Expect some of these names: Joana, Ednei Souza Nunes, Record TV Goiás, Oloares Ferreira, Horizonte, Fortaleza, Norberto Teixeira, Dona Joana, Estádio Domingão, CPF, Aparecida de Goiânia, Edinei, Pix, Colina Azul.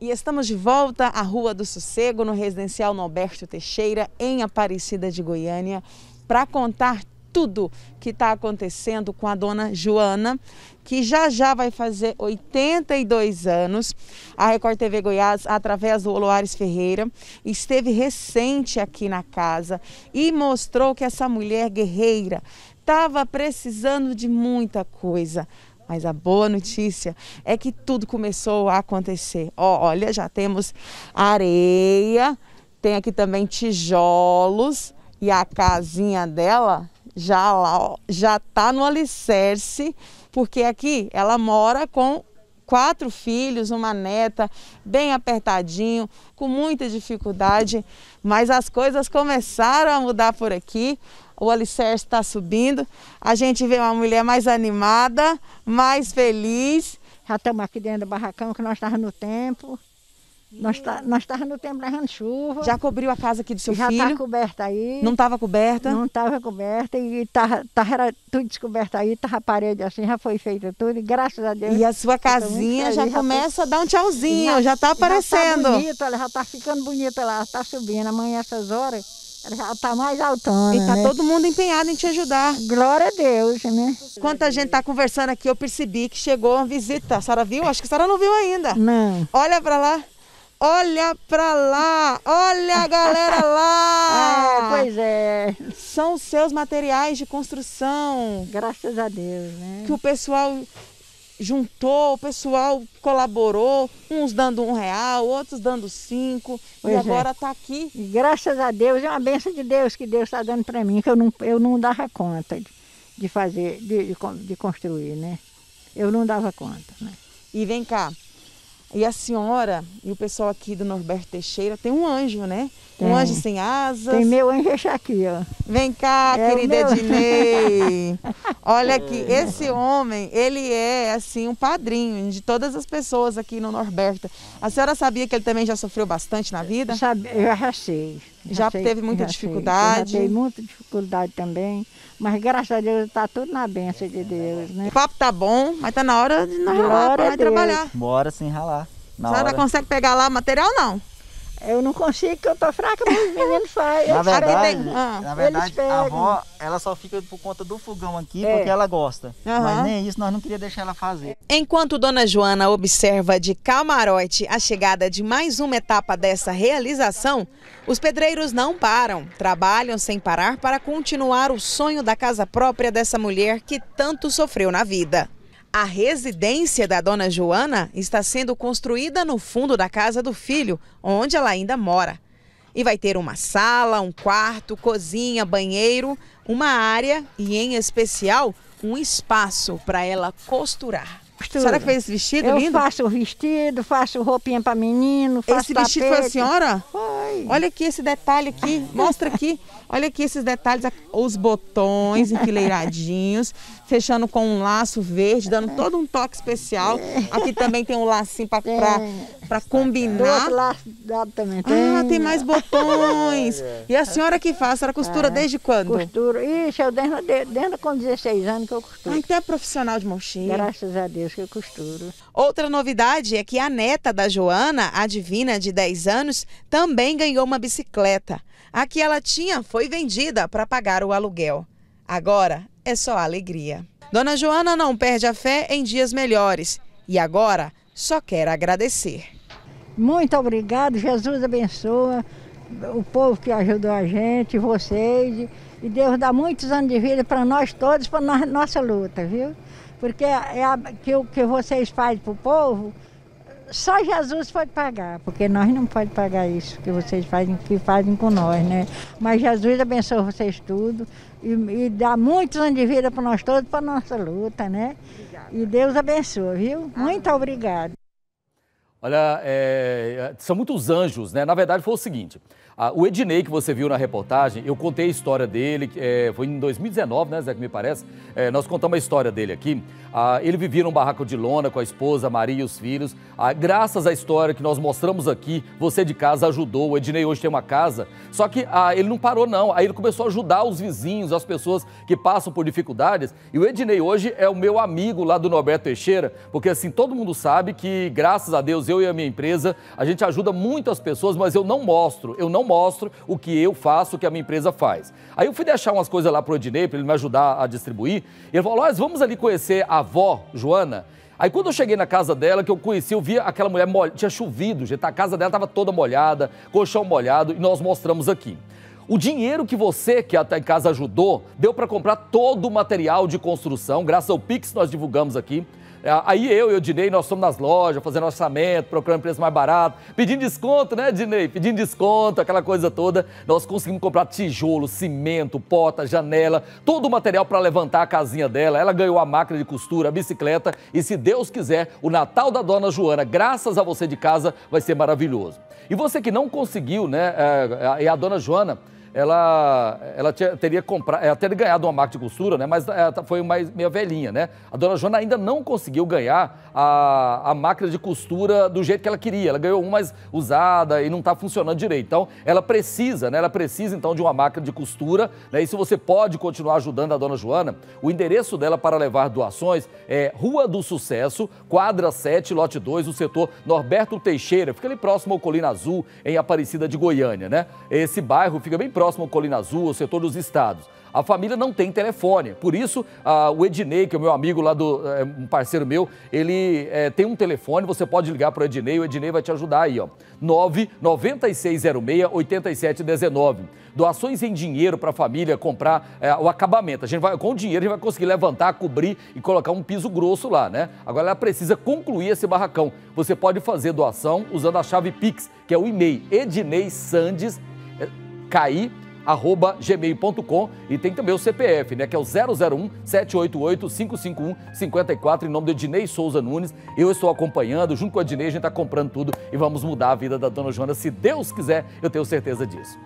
E estamos de volta à Rua do Sossego, no residencial Norberto Teixeira, em Aparecida de Goiânia, para contar tudo que está acontecendo com a dona Joana, que já vai fazer 82 anos. A Record TV Goiás, através do Oloares Ferreira, esteve recente aqui na casa e mostrou que essa mulher guerreira estava precisando de muita coisa. Mas a boa notícia é que tudo começou a acontecer. Olha, já temos areia, tem aqui também tijolos e a casinha dela já lá, já tá no alicerce, porque aqui ela mora com 4 filhos, uma neta, bem apertadinho, com muita dificuldade, mas as coisas começaram a mudar por aqui. O alicerce está subindo, a gente vê uma mulher mais animada, mais feliz. Já estamos aqui dentro do barracão, que nós estávamos no tempo. Nós estávamos no tempo levando chuva. Já cobriu a casa aqui do seu filho? Já está coberta aí. Não estava coberta? Não estava coberta e era tudo descoberto aí, estava a parede assim, já foi feita tudo, e graças a Deus. E a sua casinha já começa a dar um tchauzinho, já está aparecendo. Já está bonita, ela já está ficando bonita lá, está subindo. Amanhã essas horas já está mais altona, e tá, né? Todo mundo empenhado em te ajudar. Glória a Deus, né? Enquanto a gente tá conversando aqui, eu percebi que chegou uma visita. A senhora viu? Acho que a senhora não viu ainda. Não. Olha para lá. Olha para lá. Olha a galera lá. É, pois é. São seus materiais de construção. Graças a Deus, né? Que o pessoal juntou, o pessoal colaborou, uns dando R$1, outros dando 5, pois e agora está aqui. Graças a Deus, é uma bênção de Deus que Deus está dando para mim, que eu não dava conta de fazer, de construir, né? Eu não dava conta, né? E vem cá, e a senhora e o pessoal aqui do Norberto Teixeira tem um anjo, né? Tem. Um anjo sem asas. Tem meu anjo aqui, ó. Vem cá, querida Edinei. Olha aqui, esse homem, ele é assim um padrinho de todas as pessoas aqui no Norberto. A senhora sabia que ele também já sofreu bastante na vida? Eu já sei. Já teve muita dificuldade? Já teve muita dificuldade também. Mas graças a Deus está tudo na bênção de Deus, né? O papo tá bom, mas tá na hora de nós ralar para trabalhar. Bora sem ralar. A senhora consegue pegar lá material, não? Eu não consigo, porque eu tô fraca, mas os meninos fazem. Na verdade, a avó, ela só fica por conta do fogão aqui, porque ela gosta. Uhum. Mas nem isso, nós não queríamos deixar ela fazer. Enquanto Dona Joana observa de camarote a chegada de mais uma etapa dessa realização, os pedreiros não param, trabalham sem parar para continuar o sonho da casa própria dessa mulher que tanto sofreu na vida. A residência da dona Joana está sendo construída no fundo da casa do filho, onde ela ainda mora. E vai ter uma sala, um quarto, cozinha, banheiro, uma área e, em especial, um espaço para ela costurar. Costura. Será que fez esse vestido lindo? Eu faço o vestido, faço roupinha para menino, faço tapete. Esse vestido foi a senhora? Foi. Olha aqui esse detalhe aqui, mostra aqui. Olha aqui esses detalhes, os botões enfileiradinhos, fechando com um laço verde, dando todo um toque especial. Aqui também tem um lacinho para combinar. Do outro laço também tem. Ah, tem mais botões. E a senhora que faz? A senhora costura desde quando? Costuro. Ixi, eu desde com 16 anos que eu costuro. Ah, então é profissional de mão cheia. Graças a Deus que eu costuro. Outra novidade é que a neta da Joana, a Divina, de 10 anos, também ganhou uma bicicleta. A que ela tinha foi vendida para pagar o aluguel. Agora é só alegria. Dona Joana não perde a fé em dias melhores e agora só quer agradecer. Muito obrigado, Jesus abençoa o povo que ajudou a gente, vocês, e Deus dá muitos anos de vida para nós todos, para nossa luta, viu? Porque o que vocês fazem para o povo, só Jesus pode pagar, porque nós não podemos pagar isso que vocês fazem, que fazem com nós, né? Mas Jesus abençoa vocês tudo e dá muitos anos de vida para nós todos, para nossa luta, né? E Deus abençoa, viu? Muito obrigado. Olha, são muitos anjos, né? Na verdade foi o seguinte, o Ednei que você viu na reportagem, eu contei a história dele, foi em 2019, né, Zé, que me parece, nós contamos a história dele aqui. Ele vivia num barraco de lona com a esposa, a Maria e os filhos. Graças à história que nós mostramos aqui, você de casa ajudou, o Ednei hoje tem uma casa, só que ele não parou não, aí ele começou a ajudar os vizinhos, as pessoas que passam por dificuldades, e o Ednei hoje é o meu amigo lá do Norberto Teixeira, porque assim, todo mundo sabe que, graças a Deus, anos, eu e a minha empresa, a gente ajuda muitas pessoas, mas eu não mostro o que eu faço, o que a minha empresa faz. Aí eu fui deixar umas coisas lá pro Edinei, para ele me ajudar a distribuir, e ele falou, nós vamos ali conhecer a avó, Joana. Aí quando eu cheguei na casa dela, que eu conheci, eu vi aquela mulher molhada, tinha chovido, gente, a casa dela estava toda molhada, colchão molhado, e nós mostramos aqui. O dinheiro que você, que até em casa ajudou, deu para comprar todo o material de construção, graças ao Pix nós divulgamos aqui. Aí eu e o Ednei, nós fomos nas lojas, fazendo orçamento, procurando preço mais barato, pedindo desconto, né, Ednei? Pedindo desconto, aquela coisa toda. Nós conseguimos comprar tijolo, cimento, porta, janela, todo o material para levantar a casinha dela. Ela ganhou a máquina de costura, a bicicleta e, se Deus quiser, o Natal da Dona Joana, graças a você de casa, vai ser maravilhoso. E você que não conseguiu, né, a Dona Joana, ela teria ganhado uma máquina de costura, né? Mas foi meio velhinha, né? A Dona Joana ainda não conseguiu ganhar a máquina de costura do jeito que ela queria. Ela ganhou uma mais usada e não está funcionando direito. Então, ela precisa, né? Ela precisa, então, de uma máquina de costura, né? E se você pode continuar ajudando a Dona Joana, o endereço dela para levar doações é Rua do Sucesso, quadra 7, lote 2, no setor Norberto Teixeira. Fica ali próximo ao Colina Azul, em Aparecida de Goiânia, né? Esse bairro fica bem próximo ao Colina Azul, ao setor dos estados. A família não tem telefone, por isso o Ednei, que é o meu amigo lá, um parceiro meu, ele tem um telefone, você pode ligar para o Ednei vai te ajudar aí, ó, 99606-8719. Doações em dinheiro para a família comprar o acabamento. A gente vai, com o dinheiro a gente vai conseguir levantar, cobrir e colocar um piso grosso lá, né? Agora ela precisa concluir esse barracão. Você pode fazer doação usando a chave Pix, que é o e-mail edneisandes@gmail.com e tem também o CPF, né, que é o 001-788-551-54, em nome do Ednei Souza Nunes. Eu estou acompanhando, junto com a Ednei a gente está comprando tudo e vamos mudar a vida da Dona Joana, se Deus quiser, eu tenho certeza disso.